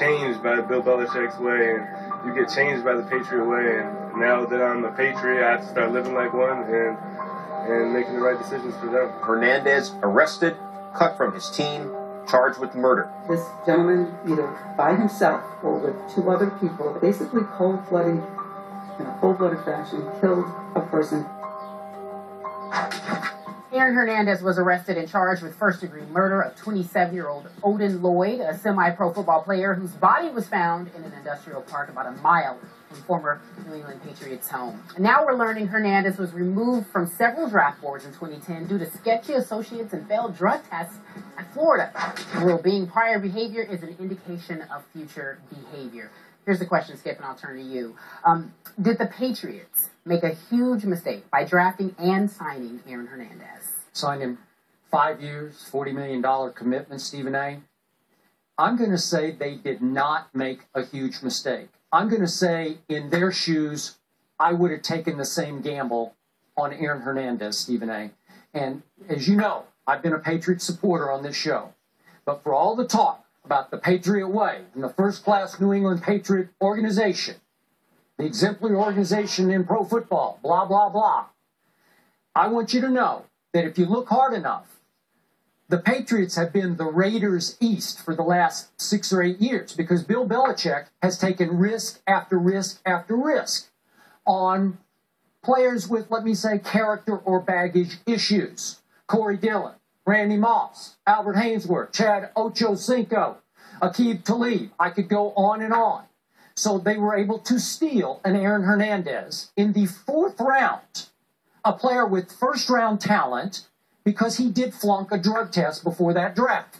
changed by Bill Belichick's way, and you get changed by the Patriot way. And now that I'm a Patriot, I have to start living like one and making the right decisions for them. Hernandez arrested, cut from his team, charged with murder. This gentleman, either by himself or with two other people, basically cold-blooded, in a cold-blooded fashion, killed a person. Aaron Hernandez was arrested and charged with first-degree murder of 27-year-old Odin Lloyd, a semi-pro football player whose body was found in an industrial park about a mile from former New England Patriots' home. And now we're learning Hernandez was removed from several draft boards in 2010 due to sketchy associates and failed drug tests at Florida. Well-being prior behavior is an indication of future behavior. Here's the question, Skip, and I'll turn to you. Did the Patriots make a huge mistake by drafting and signing Aaron Hernandez? Signed him 5 years, $40 million commitment, Stephen A. I'm going to say they did not make a huge mistake. I'm going to say in their shoes, I would have taken the same gamble on Aaron Hernandez, Stephen A. And as you know, I've been a Patriot supporter on this show. But for all the talk about the Patriot way and the first-class New England Patriot organization, the exemplary organization in pro football, blah, blah, blah. I want you to know that if you look hard enough, the Patriots have been the Raiders East for the last 6 or 8 years because Bill Belichick has taken risk after risk after risk on players with, let me say, character or baggage issues. Corey Dillon, Randy Moss, Albert Haynesworth, Chad Ochocinco, Akeem Talib. I could go on and on. So they were able to steal an Aaron Hernandez in the 4th round, a player with first-round talent, because he did flunk a drug test before that draft.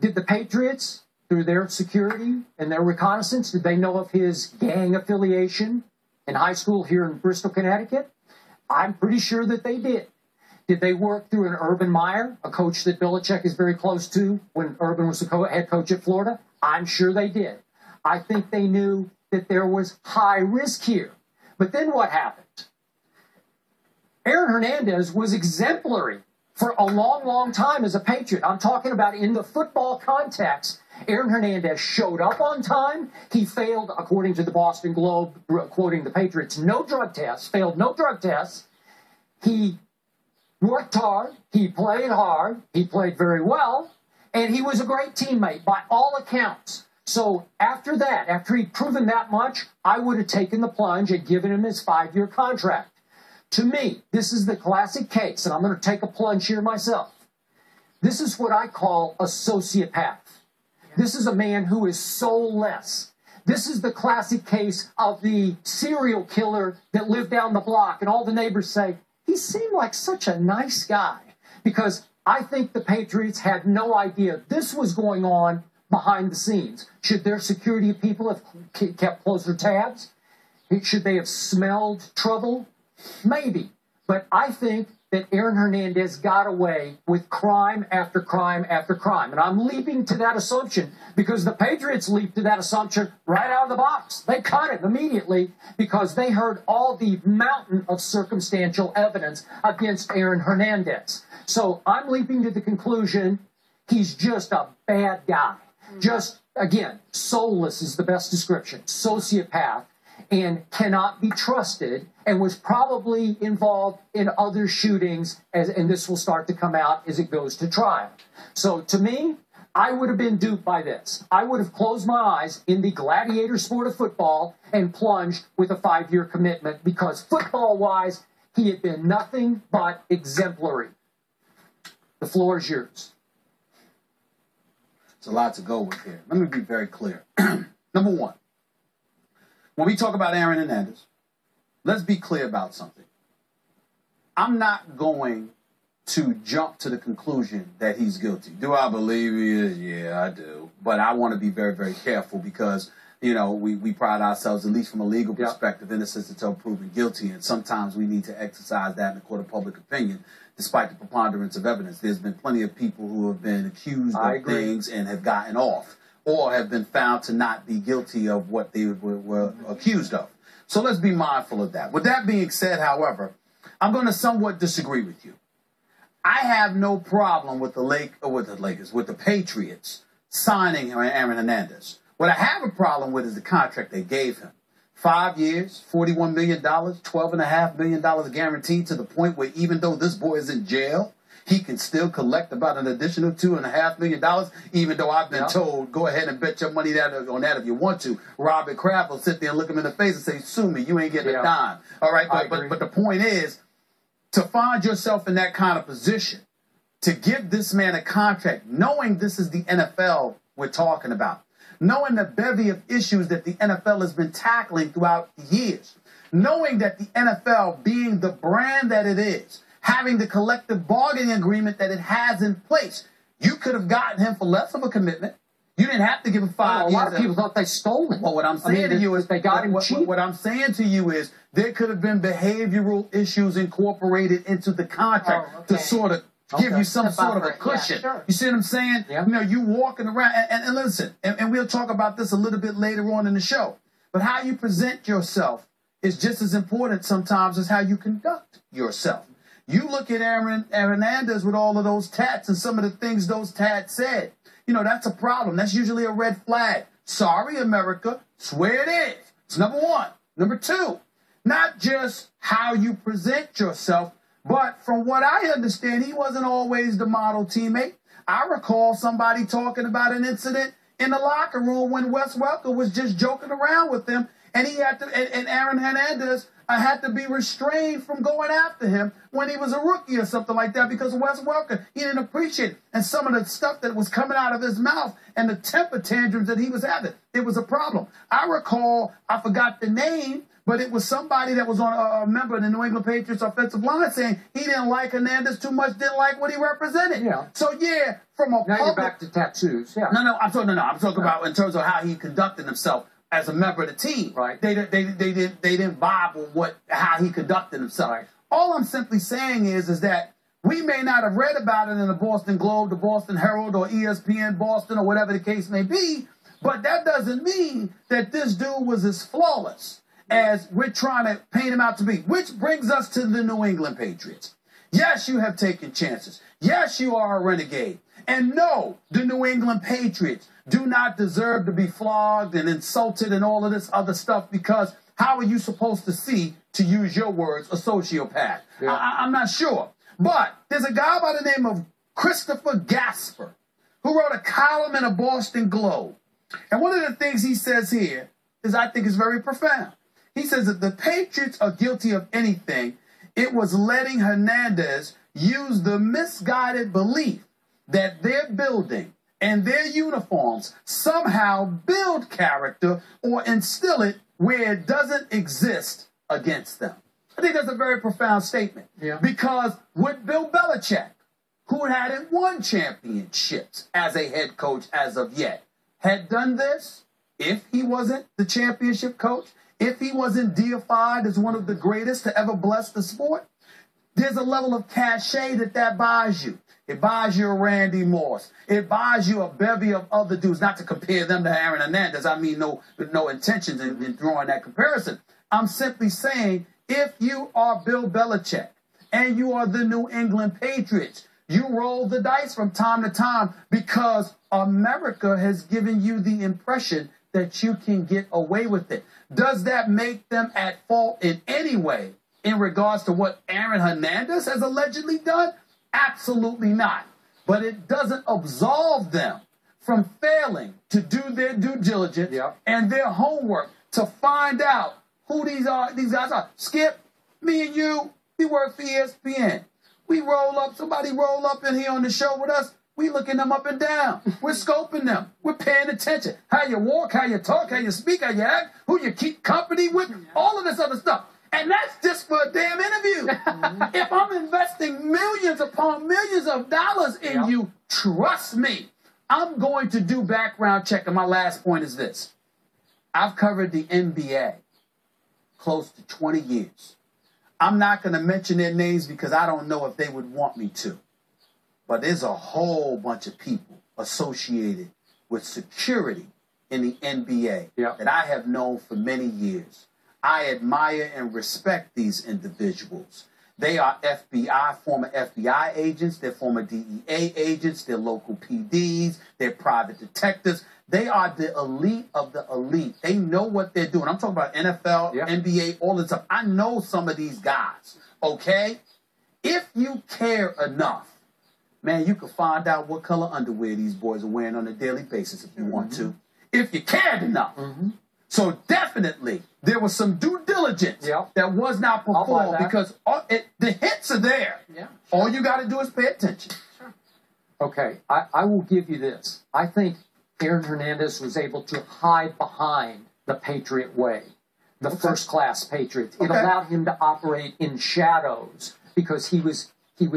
Did the Patriots, through their security and their reconnaissance, did they know of his gang affiliation in high school here in Bristol, Connecticut? I'm pretty sure that they did. Did they work through an Urban Meyer, a coach that Belichick is very close to when Urban was the head coach at Florida? I'm sure they did. I think they knew that there was high risk here. But then what happened? Aaron Hernandez was exemplary for a long, long time as a Patriot. I'm talking about in the football context. Aaron Hernandez showed up on time. He failed, according to the Boston Globe, quoting the Patriots, no drug tests, failed no drug tests. He worked hard. He played very well. And he was a great teammate by all accounts. So after that, after he'd proven that much, I would have taken the plunge and given him his 5-year contract. To me, this is the classic case, and I'm going to take a plunge here myself. This is what I call a sociopath. This is a man who is soulless. This is the classic case of the serial killer that lived down the block, and all the neighbors say, he seemed like such a nice guy. Because I think the Patriots had no idea this was going on behind the scenes. Should their security people have kept closer tabs? Should they have smelled trouble? Maybe. But I think that Aaron Hernandez got away with crime after crime after crime. And I'm leaping to that assumption because the Patriots leaped to that assumption right out of the box. They caught it immediately because they heard all the mountain of circumstantial evidence against Aaron Hernandez. So I'm leaping to the conclusion he's just a bad guy. Just, again, soulless is the best description, sociopath, and cannot be trusted, and was probably involved in other shootings, and this will start to come out as it goes to trial. So to me, I would have been duped by this. I would have closed my eyes in the gladiator sport of football and plunged with a 5-year commitment because football-wise, he had been nothing but exemplary. The floor is yours. A lot to go with here. Let me be very clear. Number one, when we talk about Aaron Hernandez, let's be clear about something. I'm not going to jump to the conclusion that he's guilty. Do I believe he is? Yeah, I do. But I want to be very, very careful because, you know, we pride ourselves, at least from a legal perspective, innocent until proven guilty. And sometimes we need to exercise that in the court of public opinion. Despite the preponderance of evidence, there's been plenty of people who have been accused of things and have gotten off or have been found to not be guilty of what they were accused of. So let's be mindful of that. With that being said, however, I'm going to somewhat disagree with you. I have no problem with the Patriots signing Aaron Hernandez. What I have a problem with is the contract they gave him. 5 years, $41 million, $12.5 million guaranteed, to the point where even though this boy is in jail, he can still collect about an additional $2.5 million, even though I've been told, go ahead and bet your money on that if you want to. Robert Kraft will sit there and look him in the face and say, sue me, you ain't getting a dime. All right, but the point is, to find yourself in that kind of position, to give this man a contract, knowing this is the NFL we're talking about, knowing the bevy of issues that the NFL has been tackling throughout the years, knowing that the NFL, being the brand that it is, having the collective bargaining agreement that it has in place, you could have gotten him for less of a commitment. You didn't have to give him 5 years. A lot of people thought they stole him. Well, what I'm saying to you is they got him cheap. What I'm saying to you is there could have been behavioral issues incorporated into the contract to sort of give you some sort of a cushion. Yeah, sure. You see what I'm saying? Yeah. You know, you walking around, and listen, and we'll talk about this a little bit later on in the show, but how you present yourself is just as important sometimes as how you conduct yourself. You look at Aaron Hernandez with all of those tats and some of the things those tats said. You know, that's a problem. That's usually a red flag. Sorry, America. Swear it is. It's number one. Number two, not just how you present yourself, but from what I understand, he wasn't always the model teammate. I recall somebody talking about an incident in the locker room when Wes Welker was just joking around with him, and he had to, and Aaron Hernandez had to be restrained from going after him when he was a rookie or something like that, because Wes Welker, he didn't appreciate it. And some of the stuff that was coming out of his mouth and the temper tantrums that he was having, it was a problem. I recall, I forgot the name, but it was somebody that was on a member of the New England Patriots offensive line saying he didn't like Hernandez too much, didn't like what he represented. Yeah. So, yeah, from a now public... Now you're back to tattoos, yeah. No, I'm talking about in terms of how he conducted himself as a member of the team. Right. They didn't vibe with how he conducted himself. Right. All I'm simply saying is that we may not have read about it in the Boston Globe, the Boston Herald, or ESPN Boston, or whatever the case may be, but that doesn't mean that this dude was as flawless as we're trying to paint him out to be. Which brings us to the New England Patriots. Yes, you have taken chances. Yes, you are a renegade. And no, the New England Patriots do not deserve to be flogged and insulted and all of this other stuff, because how are you supposed to see, to use your words, a sociopath? Yeah. I'm not sure. But there's a guy by the name of Christopher Gasper who wrote a column in a Boston Globe. And one of the things he says here is, I think, is very profound. He says that the Patriots are guilty of anything. It was letting Hernandez use the misguided belief that their building and their uniforms somehow build character or instill it where it doesn't exist against them. I think that's a very profound statement. Yeah. Because with Bill Belichick, who hadn't won championships as a head coach as of yet, had done this if he wasn't the championship coach, if he wasn't deified as one of the greatest to ever bless the sport. There's a level of cachet that buys you. It buys you a Randy Moss. It buys you a bevy of other dudes, not to compare them to Aaron Hernandez. I mean, no intentions in drawing that comparison. I'm simply saying, if you are Bill Belichick and you are the New England Patriots, you roll the dice from time to time, because America has given you the impression that you can get away with it. Does that make them at fault in any way in regards to what Aaron Hernandez has allegedly done? Absolutely not. But it doesn't absolve them from failing to do their due diligence and their homework to find out who these guys are. Skip, me and you, we work for ESPN. We roll up, somebody roll up in here on the show with us. We looking them up and down. We're scoping them. We're paying attention. How you walk, how you talk, how you speak, how you act, who you keep company with, all of this other stuff. And that's just for a damn interview. If I'm investing millions upon millions of dollars in you, trust me, I'm going to do background check. And my last point is this. I've covered the NBA close to 20 years. I'm not going to mention their names because I don't know if they would want me to. But there's a whole bunch of people associated with security in the NBA that I have known for many years. I admire and respect these individuals. They are FBI, former FBI agents, they're former DEA agents, they're local PDs, they're private detectives. They are the elite of the elite. They know what they're doing. I'm talking about NFL, NBA, all the time. I know some of these guys, okay? If you care enough, man, you can find out what color underwear these boys are wearing on a daily basis if you want to. If you cared enough. So definitely, there was some due diligence that was not performed because the hints are there. All you got to do is pay attention. Okay, I will give you this. I think Aaron Hernandez was able to hide behind the Patriot way, the first-class Patriots. It allowed him to operate in shadows because he was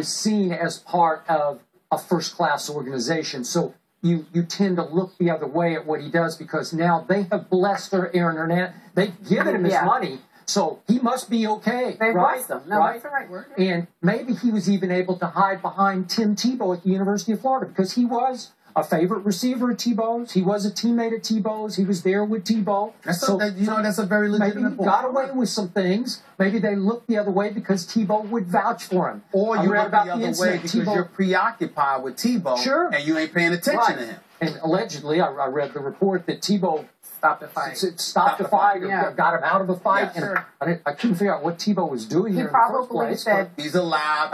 seen as part of a first-class organization. So you tend to look the other way at what he does because now they have blessed their Aaron Hernandez. They've given him his money, so he must be okay. They blessed him. No, that's the right word. And maybe he was even able to hide behind Tim Tebow at the University of Florida because he was a favorite receiver at Tebow's. He was a teammate at Tebow's. He was there with Tebow. That's a very legitimate point. Maybe he got away with some things. Maybe they looked the other way because Tebow would vouch for him. Or you look the other way because you're preoccupied with Tebow and you ain't paying attention to him. And allegedly, I read the report that Tebow stopped the fight. Stopped the fight, got him out of the fight. Yeah, sure. I couldn't figure out what Tebow was doing here in the first place. He probably said he's alive.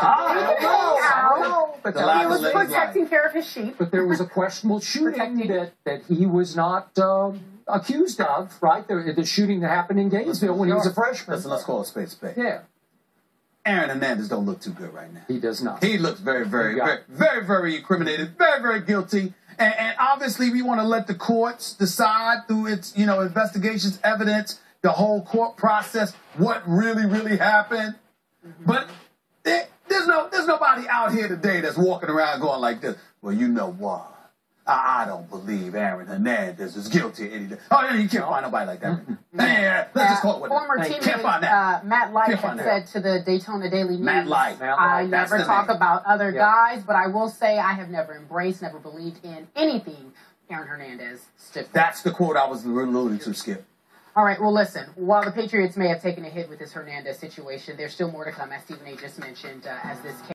He was protecting care of his sheep. But there was a questionable shooting that he was not accused of, right? The shooting that happened in Gainesville when he was a freshman. Let's call a spade a spade. Yeah. Aaron Hernandez don't look too good right now. He does not. He looks very, very, very, very, very incriminated, very, very guilty. And obviously, we want to let the courts decide through its, investigations, evidence, the whole court process, what really, really happened. But there's nobody out here today that's walking around going like this. Well, you know what? I don't believe Aaron Hernandez is guilty of anything. Oh, you can't find nobody like that. Let's just call it what it is. Former teammate Matt Light said to the Daytona Daily News, I never talk about other guys, but I will say I have never embraced, never believed in anything Aaron Hernandez stood for. That's the quote I was alluding to, Skip. All right, well, listen, while the Patriots may have taken a hit with this Hernandez situation, there's still more to come, as Stephen A. just mentioned, as this case.